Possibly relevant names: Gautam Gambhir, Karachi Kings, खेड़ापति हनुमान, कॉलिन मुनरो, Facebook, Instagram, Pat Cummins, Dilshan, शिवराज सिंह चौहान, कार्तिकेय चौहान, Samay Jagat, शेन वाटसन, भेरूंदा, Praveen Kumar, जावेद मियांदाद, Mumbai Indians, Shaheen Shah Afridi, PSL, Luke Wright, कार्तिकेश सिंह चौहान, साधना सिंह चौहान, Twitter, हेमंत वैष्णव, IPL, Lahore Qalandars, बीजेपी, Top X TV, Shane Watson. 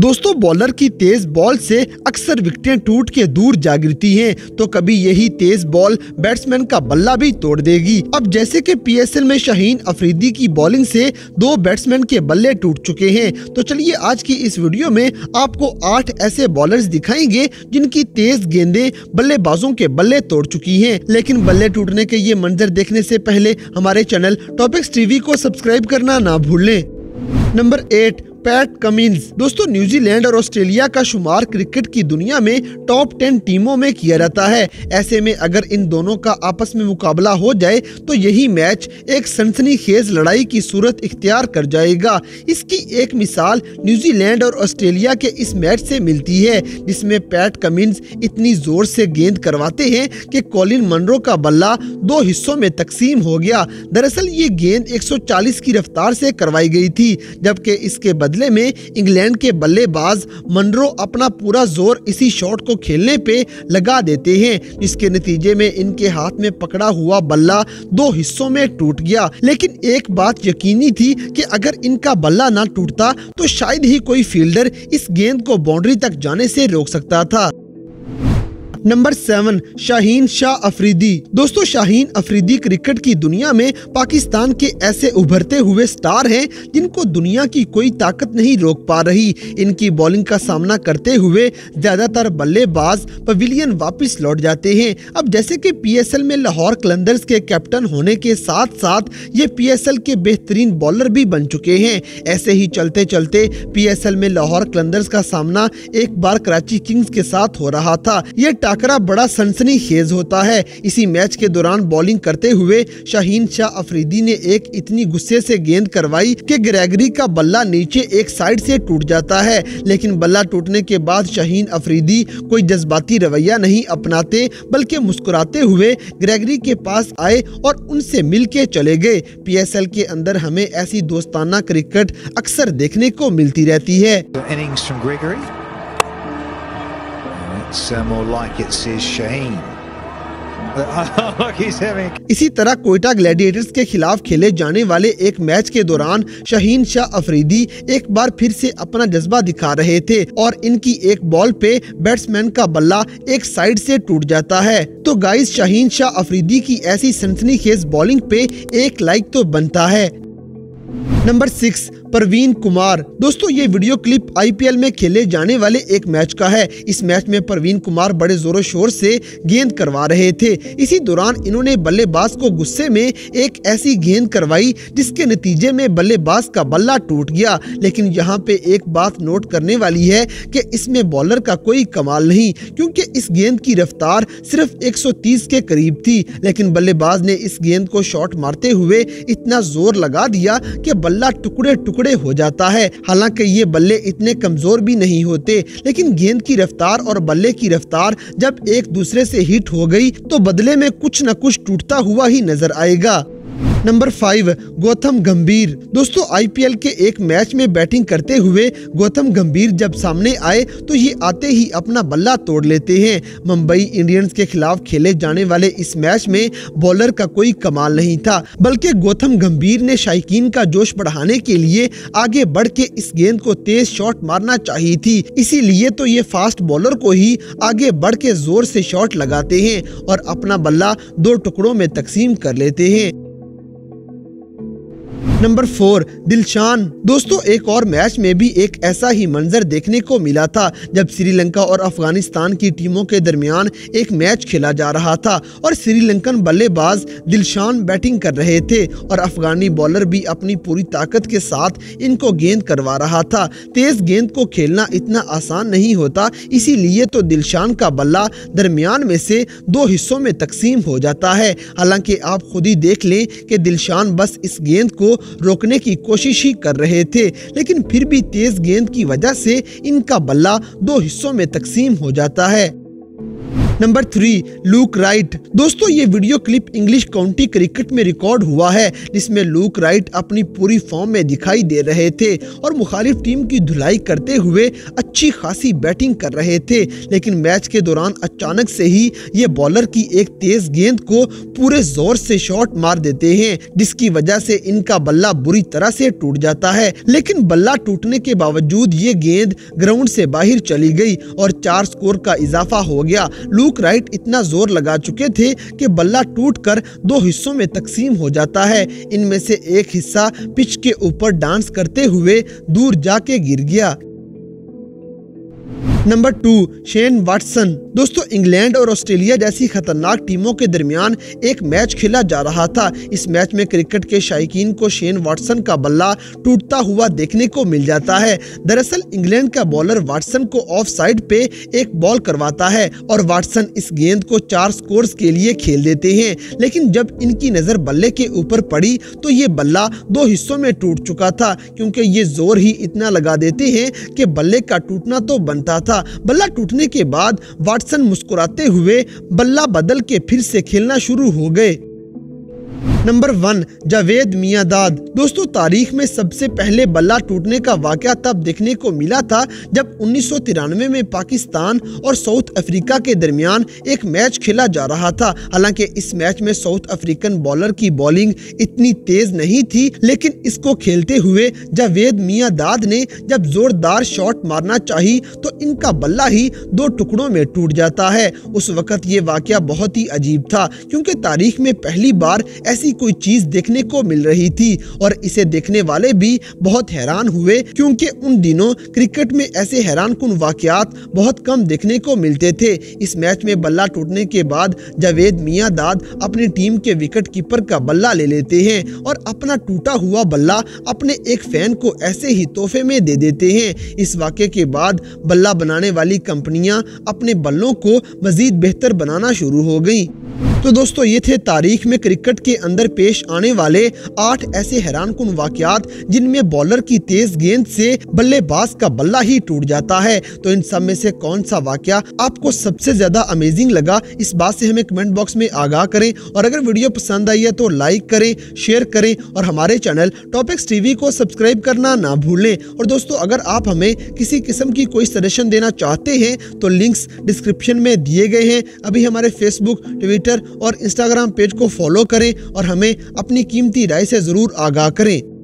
दोस्तों बॉलर की तेज बॉल से अक्सर विकेटें टूट के दूर जा गिरती हैं, तो कभी यही तेज बॉल बैट्समैन का बल्ला भी तोड़ देगी। अब जैसे कि पीएसएल में शाहीन अफरीदी की बॉलिंग से दो बैट्समैन के बल्ले टूट चुके हैं, तो चलिए आज की इस वीडियो में आपको 8 ऐसे बॉलर्स दिखाएंगे जिनकी तेज गेंदें बल्लेबाजों के बल्ले तोड़ चुकी है। लेकिन बल्ले टूटने के ये मंजर देखने से पहले हमारे चैनल टॉप एक्स टीवी को सब्सक्राइब करना ना भूलें। Number 8, Pat Cummins. दोस्तों न्यूजीलैंड और ऑस्ट्रेलिया का शुमार क्रिकेट की दुनिया में टॉप 10 टीमों में किया जाता है। ऐसे में अगर इन दोनों का आपस में मुकाबला हो जाए तो यही मैच एक सनसनीखेज लड़ाई की सूरत इख्तियार कर जाएगा। इसकी एक मिसाल न्यूजीलैंड और ऑस्ट्रेलिया के इस मैच से मिलती है, जिसमें पैट कमिंस इतनी जोर से गेंद करवाते हैं कि कॉलिन मुनरो का बल्ला दो हिस्सों में तकसीम हो गया। दरअसल ये गेंद 140 की रफ्तार से करवाई गई थी, जबकि इसके बदले में इंग्लैंड के बल्लेबाज मुनरो अपना पूरा जोर इसी शॉट को खेलने पे लगा देते हैं, जिसके नतीजे में इनके हाथ में पकड़ा हुआ बल्ला दो हिस्सों में टूट गया। लेकिन एक बात यकीनी थी कि अगर इनका बल्ला ना टूटता तो शायद ही कोई फील्डर इस गेंद को बाउंड्री तक जाने से रोक सकता था। नंबर 7, शाहीन शाह अफरीदी। दोस्तों शाहीन अफरीदी क्रिकेट की दुनिया में पाकिस्तान के ऐसे उभरते हुए स्टार हैं जिनको दुनिया की कोई ताकत नहीं रोक पा रही। इनकी बॉलिंग का सामना करते हुए ज्यादातर बल्लेबाज पवेलियन वापस लौट जाते हैं। अब जैसे कि पीएसएल में लाहौर कलंदर्स के कैप्टन होने के साथ साथ ये पीएसएल के बेहतरीन बॉलर भी बन चुके हैं। ऐसे ही चलते चलते पीएसएल में लाहौर कलंदर्स का सामना एक बार कराची किंग्स के साथ हो रहा था। ये टाकरा बड़ा सनसनीखेज होता है। इसी मैच के दौरान बॉलिंग करते हुए शाहीन शाह अफरीदी ने एक इतनी गुस्से से गेंद करवाई कि ग्रेगरी का बल्ला नीचे एक साइड से टूट जाता है। लेकिन बल्ला टूटने के बाद शाहीन अफरीदी कोई जज्बाती रवैया नहीं अपनाते, बल्कि मुस्कुराते हुए ग्रेगरी के पास आए और उनसे मिल के चले गए। पीएसएल के अंदर हमें ऐसी दोस्ताना क्रिकेट अक्सर देखने को मिलती रहती है। इसी तरह कोयटा ग्लैडिएटर्स के खिलाफ खेले जाने वाले एक मैच के दौरान शाहीन शाह अफरीदी एक बार फिर से अपना जज्बा दिखा रहे थे और इनकी एक बॉल पे बैट्समैन का बल्ला एक साइड से टूट जाता है। तो गाइस शाहीन शाह अफरीदी की ऐसी सनसनीखेज बॉलिंग पे एक लाइक तो बनता है। नंबर 6, प्रवीण कुमार। दोस्तों ये वीडियो क्लिप आईपीएल में खेले जाने वाले एक मैच का है। इस मैच में प्रवीण कुमार बड़े जोरों शोर से गेंद करवा रहे थे। इसी दौरान इन्होंने बल्लेबाज को गुस्से में एक ऐसी गेंद करवाई जिसके नतीजे में बल्लेबाज का बल्ला टूट गया। लेकिन यहाँ पे एक बात नोट करने वाली है कि इसमें बॉलर का कोई कमाल नहीं, क्योंकि इस गेंद की रफ्तार सिर्फ 130 के करीब थी। लेकिन बल्लेबाज ने इस गेंद को शॉट मारते हुए इतना जोर लगा दिया कि बल्ला टुकड़े टुकड़े हो जाता है। हालांकि ये बल्ले इतने कमजोर भी नहीं होते, लेकिन गेंद की रफ्तार और बल्ले की रफ्तार जब एक दूसरे से हिट हो गई तो बदले में कुछ न कुछ टूटता हुआ ही नजर आएगा। नंबर 5, गौतम गंभीर। दोस्तों आईपीएल के एक मैच में बैटिंग करते हुए गौतम गंभीर जब सामने आए तो ये आते ही अपना बल्ला तोड़ लेते हैं। मुंबई इंडियंस के खिलाफ खेले जाने वाले इस मैच में बॉलर का कोई कमाल नहीं था, बल्कि गौतम गंभीर ने शायकीन का जोश बढ़ाने के लिए आगे बढ़ के इस गेंद को तेज शॉट मारना चाहिए थी। इसीलिए तो ये फास्ट बॉलर को ही आगे बढ़ के जोर से शॉट लगाते हैं और अपना बल्ला दो टुकड़ों में तकसीम कर लेते हैं। नंबर 4, दिलशान। दोस्तों एक और मैच में भी एक ऐसा ही मंजर देखने को मिला था, जब श्रीलंका और अफगानिस्तान की टीमों के दरमियान एक मैच खेला जा रहा था और श्रीलंकन बल्लेबाज दिलशान बैटिंग कर रहे थे और अफगानी बॉलर भी अपनी पूरी ताकत के साथ इनको गेंद करवा रहा था। तेज गेंद को खेलना इतना आसान नहीं होता, इसीलिए तो दिलशान का बल्ला दरमियान में से दो हिस्सों में तकसीम हो जाता है। हालांकि आप खुद ही देख लें कि दिलशान बस इस गेंद को रोकने की कोशिश ही कर रहे थे, लेकिन फिर भी तेज गेंद की वजह से इनका बल्ला दो हिस्सों में तकसीम हो जाता है। Number 3 Luke Wright. दोस्तों ये video clip English county cricket में रिकॉर्ड हुआ है जिसमें लूक राइट अपनी पूरी फॉर्म में दिखाई दे रहे थे और मुखालिफ टीम की धुलाई करते हुए अच्छी खासी बैटिंग कर रहे थे, लेकिन मैच के दौरान अचानक से ही ये बॉलर की एक तेज गेंद को पूरे जोर से शॉट मार देते हैं जिसकी वजह से इनका बल्ला बुरी तरह से टूट जाता है। लेकिन बल्ला टूटने के बावजूद ये गेंद ग्राउंड से बाहर चली गई और 4 स्कोर का इजाफा हो गया। लूक राइट इतना जोर लगा चुके थे कि बल्ला टूटकर 2 हिस्सों में तकसीम हो जाता है। इनमें से एक हिस्सा पिच के ऊपर डांस करते हुए दूर जाके गिर गया। Number 2 शेन वाटसन। दोस्तों इंग्लैंड और ऑस्ट्रेलिया जैसी खतरनाक टीमों के दरमियान एक मैच खेला जा रहा था। इस मैच में क्रिकेट के शायकीन को शेन वाटसन का बल्ला टूटता हुआ देखने को मिल जाता है। दरअसल इंग्लैंड का बॉलर वाटसन को ऑफ साइड पे एक बॉल करवाता है और वाटसन इस गेंद को 4 स्कोर्स के लिए खेल देते हैं, लेकिन जब इनकी नज़र बल्ले के ऊपर पड़ी तो ये बल्ला 2 हिस्सों में टूट चुका था क्योंकि ये जोर ही इतना लगा देते हैं कि बल्ले का टूटना तो बनता था। बल्ला टूटने के बाद वाटसन मुस्कुराते हुए बल्ला बदल के फिर से खेलना शुरू हो गए। नंबर 1 जावेद मियांदाद। दोस्तों तारीख में सबसे पहले बल्ला टूटने का वाकया तब देखने को मिला था जब 1993 में पाकिस्तान और साउथ अफ्रीका के दरमियान एक मैच खेला जा रहा था। हालांकि इस मैच में साउथ अफ्रीकन बॉलर की बॉलिंग इतनी तेज नहीं थी, लेकिन इसको खेलते हुए जावेद मियांदाद ने जब जोरदार शॉट मारना चाही तो इनका बल्ला ही 2 टुकड़ों में टूट जाता है। उस वक़्त ये वाकया बहुत ही अजीब था क्योंकि तारीख में पहली बार ऐसी कोई चीज देखने को मिल रही थी और इसे देखने वाले भी बहुत हैरान हुए क्योंकि उन दिनों क्रिकेट में ऐसे हैरानकुन वाकयात बहुत कम देखने को मिलते थे। इस मैच में बल्ला टूटने के बाद जावेद मियांदाद अपनी टीम के विकेट कीपर का बल्ला ले लेते हैं और अपना टूटा हुआ बल्ला अपने एक फैन को ऐसे ही तोहफे में दे देते हैं। इस वाकये के बाद बल्ला बनाने वाली कंपनियां अपने बल्लों को मजीद बेहतर बनाना शुरू हो गई। तो दोस्तों ये थे तारीख में क्रिकेट के अंदर पेश आने वाले 8 ऐसे हैरानकुन वाकयात जिनमें बॉलर की तेज गेंद से बल्लेबाज का बल्ला ही टूट जाता है। तो इन सब में से कौन सा वाकया आपको सबसे ज्यादा अमेजिंग लगा, इस बात से हमें कमेंट बॉक्स में आगाह करें। और अगर वीडियो पसंद आई है तो लाइक करें, शेयर करें और हमारे चैनल टॉप एक्स टीवी को सब्सक्राइब करना ना भूलें। और दोस्तों अगर आप हमें किसी किस्म की कोई सजेशन देना चाहते हैं तो लिंक्स डिस्क्रिप्शन में दिए गए हैं। अभी हमारे फेसबुक, ट्विटर और इंस्टाग्राम पेज को फॉलो करें और हमें अपनी कीमती राय से ज़रूर आगाह करें।